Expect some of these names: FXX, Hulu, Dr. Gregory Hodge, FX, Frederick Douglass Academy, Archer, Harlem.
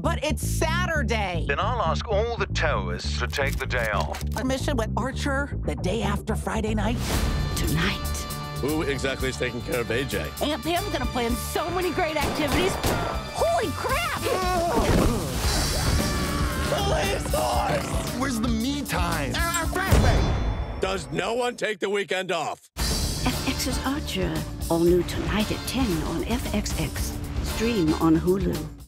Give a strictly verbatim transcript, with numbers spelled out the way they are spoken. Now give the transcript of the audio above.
But it's Saturday. Then I'll ask all the towers to take the day off. Our mission with Archer the day after Friday night? Tonight. Who exactly is taking care of A J? Aunt Pam's gonna plan so many great activities. Holy crap! Police horse! Where's the me time? Our flashback! Does no one take the weekend off? F X's Archer. All new tonight at ten on F X X. Stream on Hulu.